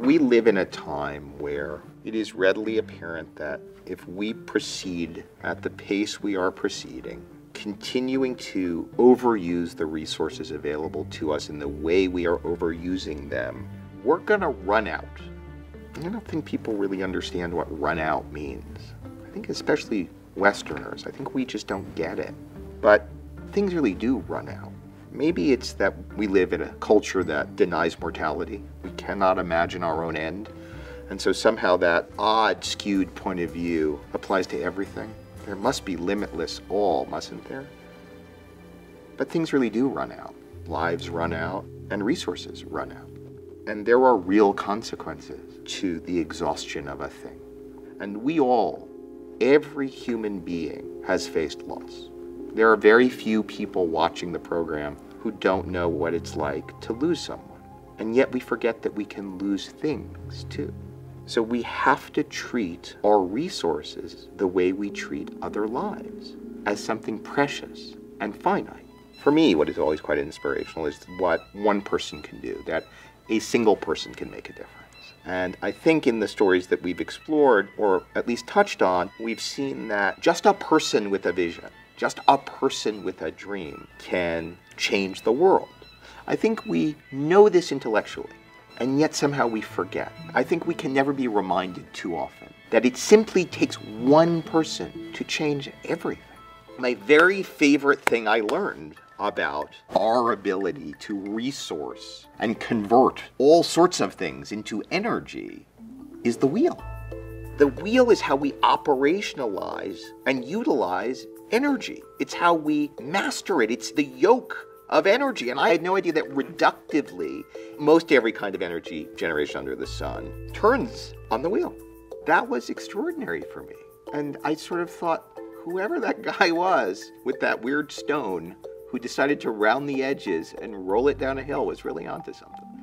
We live in a time where it is readily apparent that if we proceed at the pace we are proceeding, continuing to overuse the resources available to us in the way we are overusing them, we're going to run out. I don't think people really understand what run out means. I think especially Westerners, I think we just don't get it. But things really do run out. Maybe it's that we live in a culture that denies mortality. We cannot imagine our own end. And so somehow that odd, skewed point of view applies to everything. There must be limitless all, mustn't there? But things really do run out. Lives run out and resources run out. And there are real consequences to the exhaustion of a thing. And we all, every human being, has faced loss. There are very few people watching the program who don't know what it's like to lose someone. And yet we forget that we can lose things too. So we have to treat our resources the way we treat other lives, as something precious and finite. For me, what is always quite inspirational is what one person can do, that a single person can make a difference. And I think in the stories that we've explored, or at least touched on, we've seen that just a person with a vision, just a person with a dream can change the world. I think we know this intellectually. And yet somehow we forget. I think we can never be reminded too often that it simply takes one person to change everything. My very favorite thing I learned about our ability to resource and convert all sorts of things into energy is the wheel. The wheel is how we operationalize and utilize energy. It's how we master it. It's the yoke of energy. And I had no idea that reductively, most every kind of energy generation under the sun turns on the wheel. That was extraordinary for me. And I sort of thought, whoever that guy was with that weird stone who decided to round the edges and roll it down a hill was really onto something.